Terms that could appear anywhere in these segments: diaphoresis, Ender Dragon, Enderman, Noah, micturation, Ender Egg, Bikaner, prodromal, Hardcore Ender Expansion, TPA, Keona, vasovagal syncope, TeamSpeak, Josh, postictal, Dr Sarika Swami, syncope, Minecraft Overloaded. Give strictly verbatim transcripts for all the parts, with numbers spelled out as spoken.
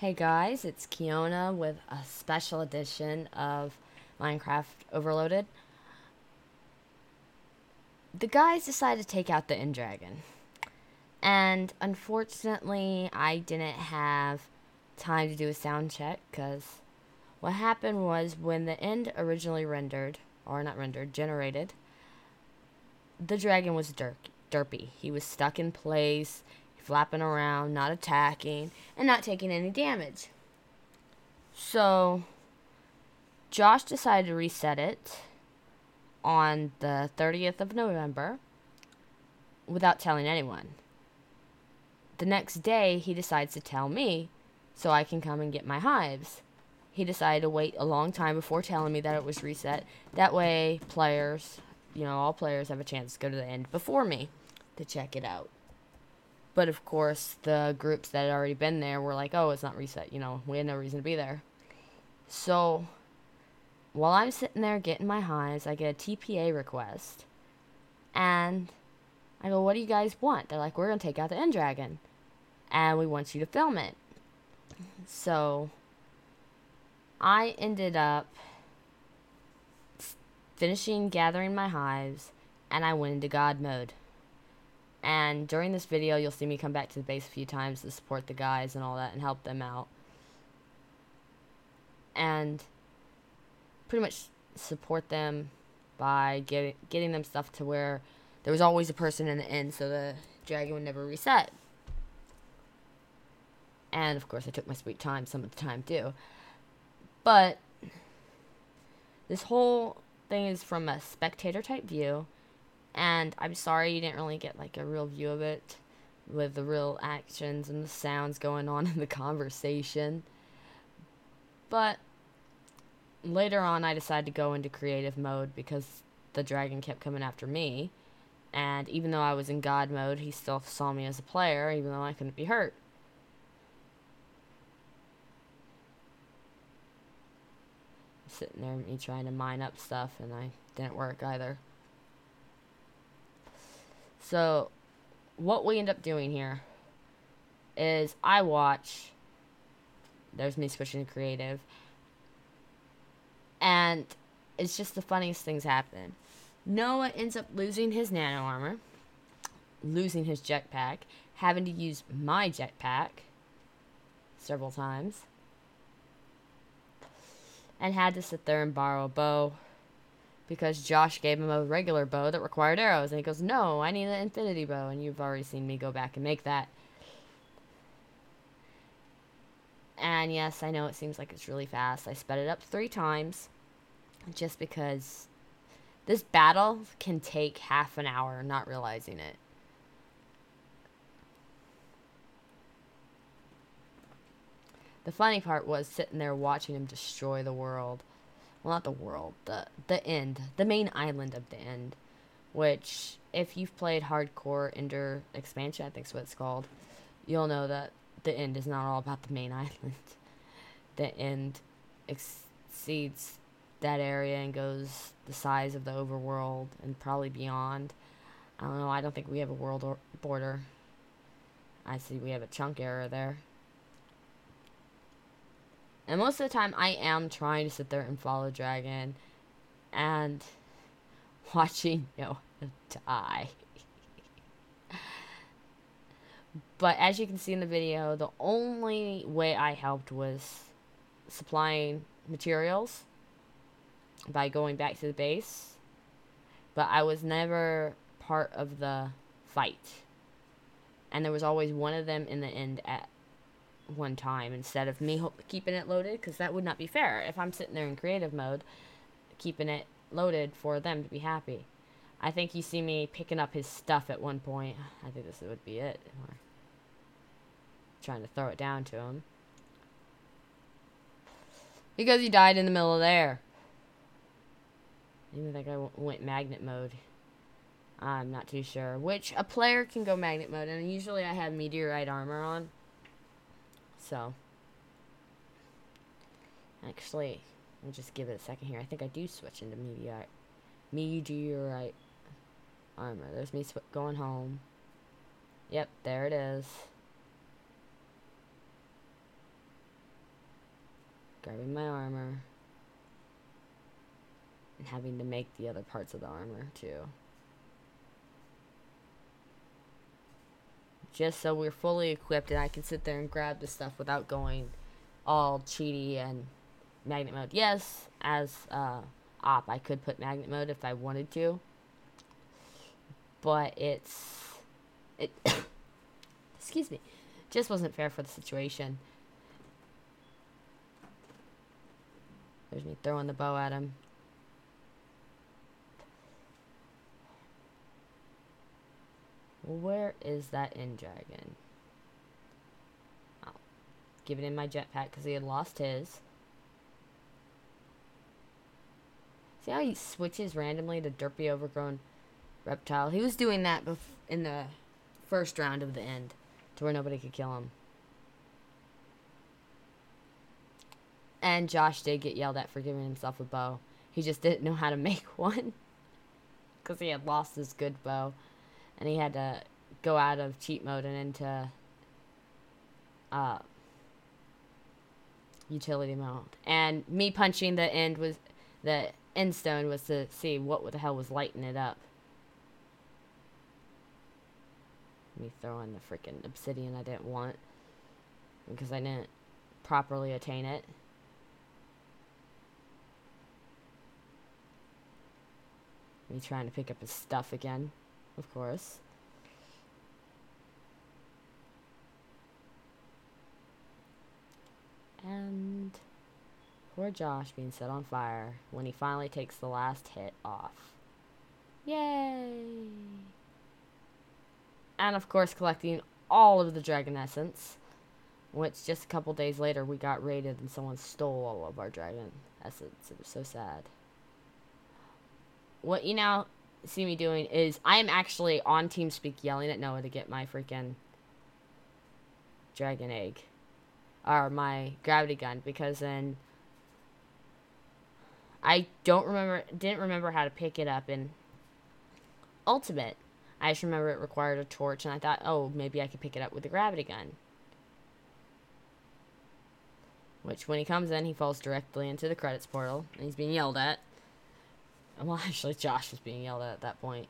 Hey guys, it's Keona with a special edition of Minecraft Overloaded. The guys decided to take out the Ender Dragon, and unfortunately I didn't have time to do a sound check, because what happened was when the end originally rendered, or not rendered, generated, the dragon was derpy. He was stuck in place, flapping around, not attacking, and not taking any damage. So Josh decided to reset it on the thirtieth of November without telling anyone. The next day he decides to tell me so I can come and get my hives. He decided to wait a long time before telling me that it was reset. That way players, you know, all players have a chance to go to the end before me to check it out. But of course, the groups that had already been there were like, oh, it's not reset, you know, we had no reason to be there. So while I'm sitting there getting my hives, I get a T P A request. And I go, what do you guys want? They're like, we're going to take out the Ender Dragon, and we want you to film it. So I ended up finishing gathering my hives, and I went into God mode. And during this video, you'll see me come back to the base a few times to support the guys and all that and help them out. And pretty much support them by get, getting them stuff to where there was always a person in the end, so the dragon would never reset. And of course, I took my sweet time some of the time too. But this whole thing is from a spectator type view. And I'm sorry you didn't really get like a real view of it with the real actions and the sounds going on in the conversation. But later on I decided to go into creative mode because the dragon kept coming after me. And even though I was in God mode, he still saw me as a player, even though I couldn't be hurt. I'm sitting there, me trying to mine up stuff, and I didn't work either. So what we end up doing here is I watch, there's me switching to creative, and it's just the funniest things happen. Noah ends up losing his nano armor, losing his jetpack, having to use my jetpack several times, and had to sit there and borrow a bow, because Josh gave him a regular bow that required arrows. And he goes, no, I need an infinity bow. And you've already seen me go back and make that. And yes, I know it seems like it's really fast. I sped it up three times. Just because this battle can take half an hour, not realizing it. The funny part was sitting there watching him destroy the world. Well, not the world, the, the end, the main island of the end, which, if you've played Hardcore Ender Expansion, I think is what it's called, you'll know that the end is not all about the main island. The end exceeds that area and goes the size of the overworld and probably beyond. I don't know, I don't think we have a world or border. I see we have a chunk error there. And most of the time, I am trying to sit there and follow Dragon and watching Noah die. But as you can see in the video, the only way I helped was supplying materials by going back to the base. But I was never part of the fight. And there was always one of them in the end at one time, instead of me keeping it loaded, because that would not be fair if I'm sitting there in creative mode keeping it loaded for them to be happy. I think you see me picking up his stuff at one point. I think this would be it, or trying to throw it down to him, because he died in the middle of there. I even think I w went magnet mode. I'm not too sure, which a player can go magnet mode, and usually I have meteorite armor on. So, actually, I'll just give it a second here. I think I do switch into meteorite, meteorite armor. There's me sw going home. Yep, there it is. grabbing my armor, and having to make the other parts of the armor too. Just so we're fully equipped and I can sit there and grab the stuff without going all cheaty and magnet mode. Yes, as uh, op, I could put magnet mode if I wanted to. But it's... it excuse me. Just wasn't fair for the situation. There's me throwing the bow at him. Where is that Ender Dragon? I'll give it in my jetpack because he had lost his. See how he switches randomly to derpy overgrown reptile? He was doing that bef in the first round of the end to where nobody could kill him. And Josh did get yelled at for giving himself a bow. He just didn't know how to make one because he had lost his good bow. And he had to go out of cheat mode and into uh, utility mode. And me punching the end was the end stone was to see what the hell was lighting it up. Me throwing the freaking obsidian I didn't want because I didn't properly attain it. Me trying to pick up his stuff again. Of course. And poor Josh being set on fire when he finally takes the last hit off. Yay! And of course collecting all of the dragon essence, which just a couple days later we got raided and someone stole all of our dragon essence. It was so sad. What you know see me doing is I am actually on TeamSpeak yelling at Noah to get my freaking dragon egg or my gravity gun, because then I don't remember didn't remember how to pick it up in Ultimate. I just remember it required a torch and I thought, oh, maybe I could pick it up with the gravity gun, which when he comes in he falls directly into the credits portal and he's being yelled at. Well, actually, Josh was being yelled at at that point.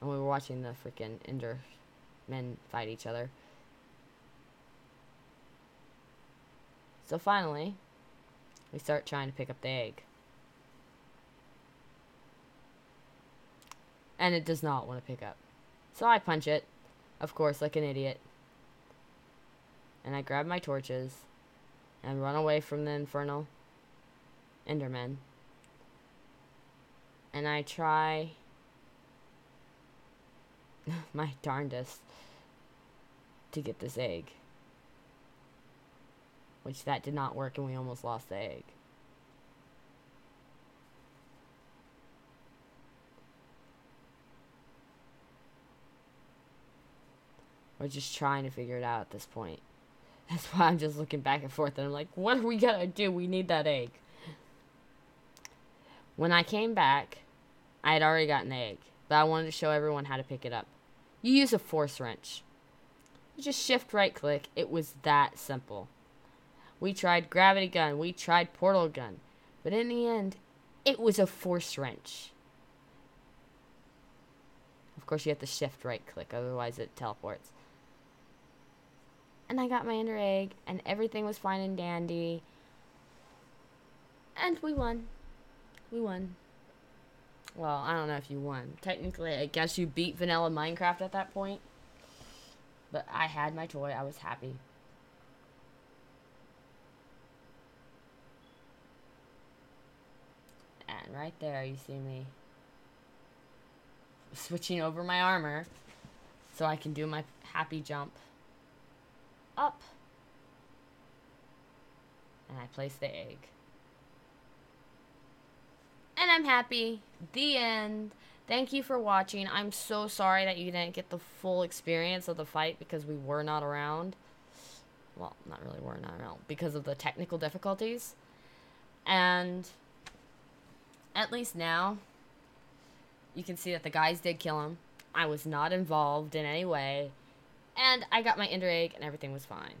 And we were watching the freaking Ender men fight each other. So finally, we start trying to pick up the egg. And it does not want to pick up. So I punch it, of course, like an idiot. And I grab my torches and run away from the infernal Enderman, and I try my darndest to get this egg, which that did not work and we almost lost the egg. We're just trying to figure it out at this point. That's why I'm just looking back and forth and I'm like, what are we gonna do? We need that egg. When I came back, I had already gotten the egg, but I wanted to show everyone how to pick it up. You use a force wrench. You just shift right click. It was that simple. We tried gravity gun. We tried portal gun. But in the end, it was a force wrench. Of course, you have to shift right click. Otherwise, it teleports. And I got my Ender Egg, and everything was fine and dandy. And we won. We won. Well, I don't know if you won. Technically, I guess you beat vanilla Minecraft at that point. But I had my toy. I was happy. And right there, you see me switching over my armor so I can do my happy jump up. And I place the egg. And I'm happy. The end. Thank you for watching. I'm so sorry that you didn't get the full experience of the fight because we were not around. Well, not really were not around because of the technical difficulties. And at least now you can see that the guys did kill him. I was not involved in any way. And I got my Ender Egg and everything was fine.